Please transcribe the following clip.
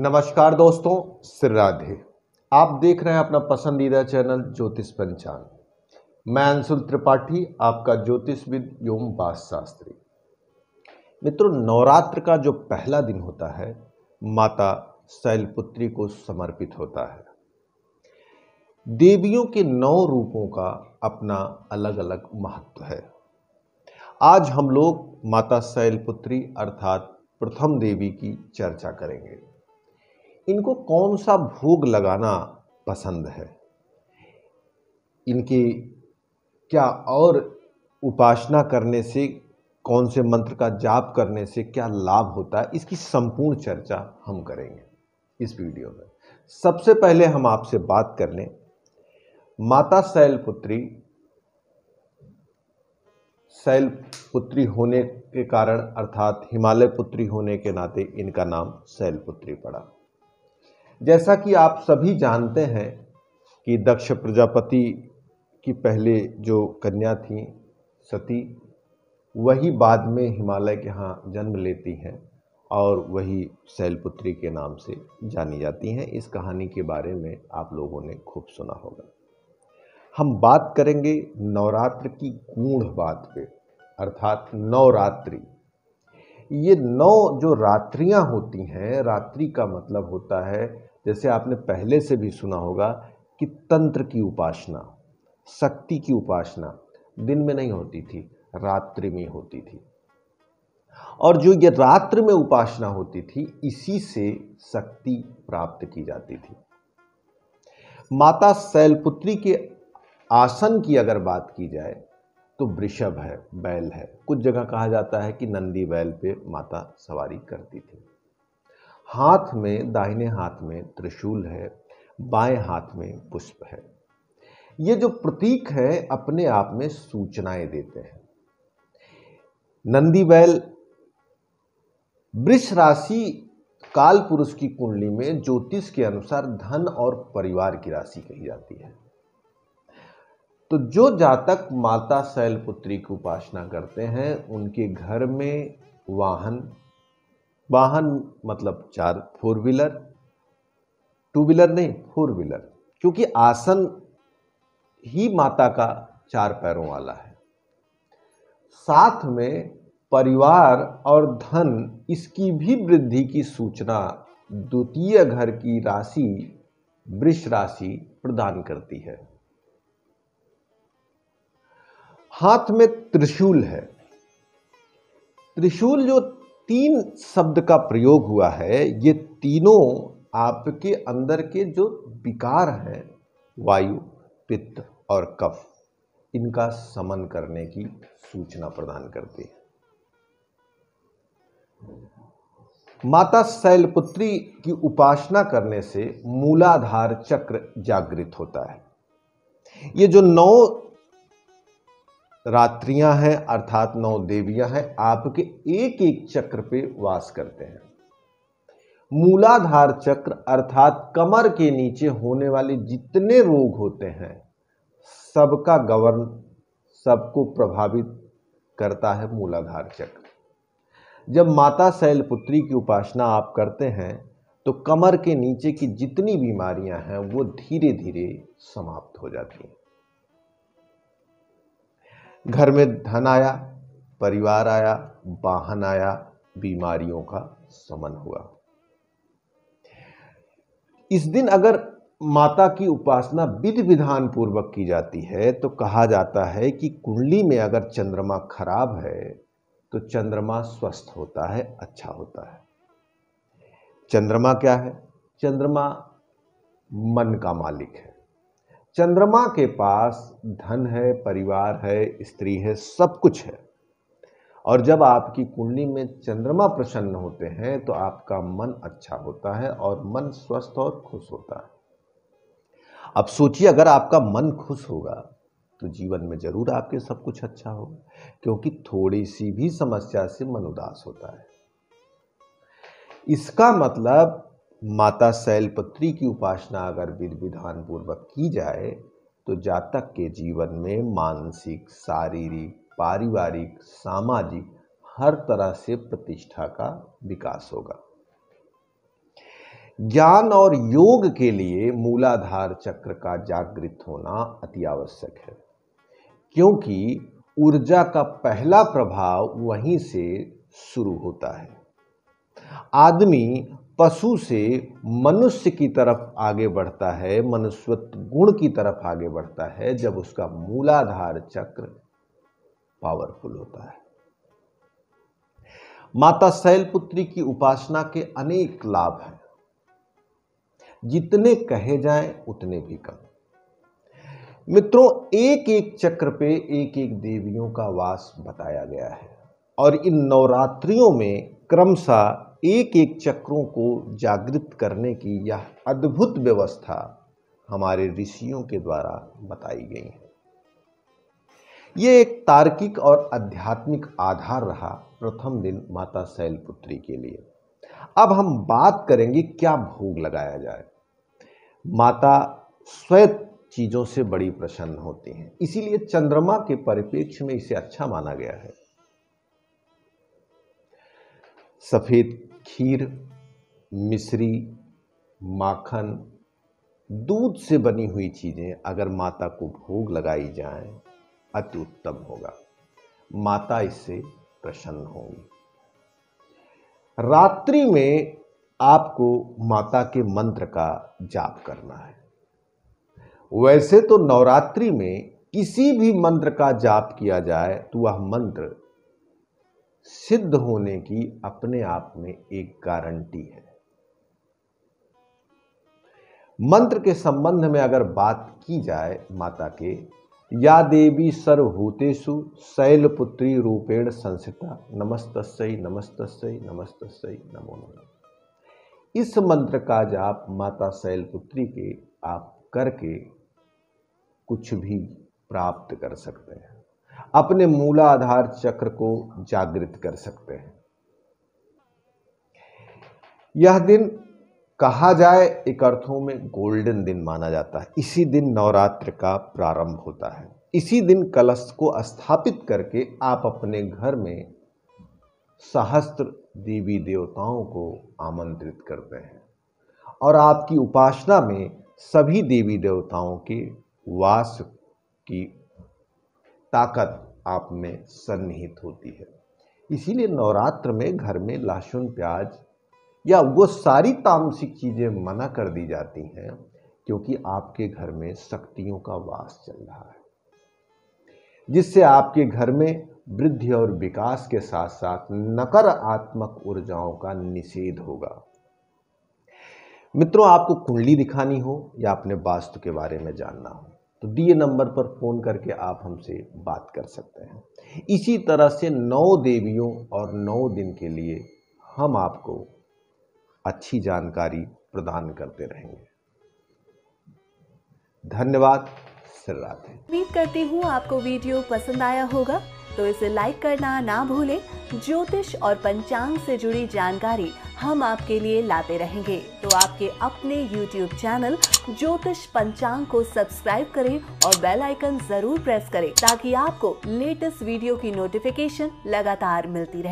नमस्कार दोस्तों, श्री राधे। आप देख रहे हैं अपना पसंदीदा चैनल ज्योतिष पंचांग। मैं अंशुल त्रिपाठी, आपका ज्योतिषविद एवं वास्तुशास्त्री। मित्रों, नवरात्र का जो पहला दिन होता है माता शैलपुत्री को समर्पित होता है। देवियों के 9 रूपों का अपना अलग अलग महत्व है। आज हम लोग माता शैलपुत्री अर्थात प्रथम देवी की चर्चा करेंगे। इनको कौन सा भोग लगाना पसंद है, इनकी क्या और उपासना करने से, कौन से मंत्र का जाप करने से क्या लाभ होता है, इसकी संपूर्ण चर्चा हम करेंगे इस वीडियो में। सबसे पहले हम आपसे बात कर लें, माता शैलपुत्री होने के कारण अर्थात हिमालय पुत्री होने के नाते इनका नाम शैलपुत्री पड़ा। जैसा कि आप सभी जानते हैं कि दक्ष प्रजापति की पहले जो कन्या थी सती, वही बाद में हिमालय के यहाँ जन्म लेती हैं और वही शैलपुत्री के नाम से जानी जाती हैं। इस कहानी के बारे में आप लोगों ने खूब सुना होगा। हम बात करेंगे नवरात्र की गूढ़ बात पे, अर्थात नवरात्रि। ये 9 जो रात्रियाँ होती हैं, रात्रि का मतलब होता है, जैसे आपने पहले से भी सुना होगा कि तंत्र की उपासना, शक्ति की उपासना दिन में नहीं होती थी, रात्रि में होती थी। और जो ये रात्रि में उपासना होती थी, इसी से शक्ति प्राप्त की जाती थी। माता शैलपुत्री के आसन की अगर बात की जाए तो वृषभ है, बैल है। कुछ जगह कहा जाता है कि नंदी बैल पे माता सवारी करती थी। हाथ में, दाहिने हाथ में त्रिशूल है, बाएं हाथ में पुष्प है। ये जो प्रतीक है अपने आप में सूचनाएं देते हैं। नंदी बैल वृष राशि काल पुरुष की कुंडली में ज्योतिष के अनुसार धन और परिवार की राशि कही जाती है। तो जो जातक माता शैलपुत्री की उपासना करते हैं, उनके घर में वाहन मतलब 4 4 व्हीलर, 2 व्हीलर नहीं, 4 व्हीलर, क्योंकि आसन ही माता का 4 पैरों वाला है। साथ में परिवार और धन, इसकी भी वृद्धि की सूचना द्वितीय घर की राशि वृष राशि प्रदान करती है। हाथ में त्रिशूल है। त्रिशूल जो 3 शब्द का प्रयोग हुआ है, ये तीनों आपके अंदर के जो विकार हैं, वायु, पित्त और कफ, इनका शमन करने की सूचना प्रदान करते हैं। माता शैलपुत्री की उपासना करने से मूलाधार चक्र जागृत होता है। ये जो 9 रात्रियां हैं अर्थात 9 देवियां हैं, आपके एक एक चक्र पे वास करते हैं। मूलाधार चक्र अर्थात कमर के नीचे होने वाले जितने रोग होते हैं, सबका गवर्न, सबको प्रभावित करता है मूलाधार चक्र। जब माता शैलपुत्री की उपासना आप करते हैं तो कमर के नीचे की जितनी बीमारियां हैं वो धीरे धीरे समाप्त हो जाती हैं। घर में धन आया, परिवार आया, वाहन आया, बीमारियों का शमन हुआ। इस दिन अगर माता की उपासना विधि विधान पूर्वक की जाती है तो कहा जाता है कि कुंडली में अगर चंद्रमा खराब है तो चंद्रमा स्वस्थ होता है, अच्छा होता है। चंद्रमा क्या है? चंद्रमा मन का मालिक है। चंद्रमा के पास धन है, परिवार है, स्त्री है, सब कुछ है। और जब आपकी कुंडली में चंद्रमा प्रसन्न होते हैं तो आपका मन अच्छा होता है और मन स्वस्थ और खुश होता है। अब सोचिए, अगर आपका मन खुश होगा तो जीवन में जरूर आपके सब कुछ अच्छा होगा, क्योंकि थोड़ी सी भी समस्या से मन उदास होता है। इसका मतलब माता शैलपुत्री की उपासना अगर विधि विधान पूर्वक की जाए तो जातक के जीवन में मानसिक, शारीरिक, पारिवारिक, सामाजिक हर तरह से प्रतिष्ठा का विकास होगा। ज्ञान और योग के लिए मूलाधार चक्र का जागृत होना अति आवश्यक है, क्योंकि ऊर्जा का पहला प्रभाव वहीं से शुरू होता है। आदमी पशु से मनुष्य की तरफ आगे बढ़ता है, मनुष्यत्व गुण की तरफ आगे बढ़ता है, जब उसका मूलाधार चक्र पावरफुल होता है। माता शैलपुत्री की उपासना के अनेक लाभ हैं, जितने कहे जाएं उतने भी कम। मित्रों, एक एक चक्र पे एक एक देवियों का वास बताया गया है और इन नवरात्रियों में क्रमशः एक एक चक्रों को जागृत करने की यह अद्भुत व्यवस्था हमारे ऋषियों के द्वारा बताई गई है। ये एक तार्किक और आध्यात्मिक आधार रहा प्रथम दिन माता शैलपुत्री के लिए। अब हम बात करेंगे क्या भोग लगाया जाए। माता श्वेत चीजों से बड़ी प्रसन्न होती हैं, इसीलिए चंद्रमा के परिप्रेक्ष्य में इसे अच्छा माना गया है। सफेद खीर, मिश्री, माखन, दूध से बनी हुई चीजें अगर माता को भोग लगाई जाएं अति उत्तम होगा। माता इससे प्रसन्न होंगी। रात्रि में आपको माता के मंत्र का जाप करना है। वैसे तो नवरात्रि में किसी भी मंत्र का जाप किया जाए तो वह मंत्र सिद्ध होने की अपने आप में एक गारंटी है। मंत्र के संबंध में अगर बात की जाए माता के, या देवी सर्वभूतेषु शैलपुत्री रूपेण संस्थिता नमस्तस्यै नमस्तस्यै नमस्तस्यै नमो नमः। इस मंत्र का जाप माता शैलपुत्री के आप करके कुछ भी प्राप्त कर सकते हैं, अपने मूलाधार चक्र को जागृत कर सकते हैं। यह दिन कहा जाए एक अर्थों में गोल्डन दिन माना जाता है। इसी दिन नवरात्र का प्रारंभ होता है। इसी दिन कलश को स्थापित करके आप अपने घर में सहस्त्र देवी देवताओं को आमंत्रित करते हैं और आपकी उपासना में सभी देवी देवताओं के वास की ताकत आप में सन्निहित होती है। इसीलिए नवरात्र में घर में लहसुन, प्याज या वो सारी तामसिक चीज़ें मना कर दी जाती हैं, क्योंकि आपके घर में शक्तियों का वास चल रहा है, जिससे आपके घर में वृद्धि और विकास के साथ साथ नकारात्मक ऊर्जाओं का निषेध होगा। मित्रों, आपको कुंडली दिखानी हो या अपने वास्तु के बारे में जानना हो तो दिए नंबर पर फ़ोन करके आप हमसे बात कर सकते हैं। इसी तरह से 9 देवियों और 9 दिन के लिए हम आपको अच्छी जानकारी प्रदान करते रहेंगे। धन्यवाद। श्रीराधे। उम्मीद करती हूँ आपको वीडियो पसंद आया होगा, तो इसे लाइक करना ना भूलें। ज्योतिष और पंचांग से जुड़ी जानकारी हम आपके लिए लाते रहेंगे, तो आपके अपने YouTube चैनल ज्योतिष पंचांग को सब्सक्राइब करें और बेल आइकन जरूर प्रेस करें, ताकि आपको लेटेस्ट वीडियो की नोटिफिकेशन लगातार मिलती रहे।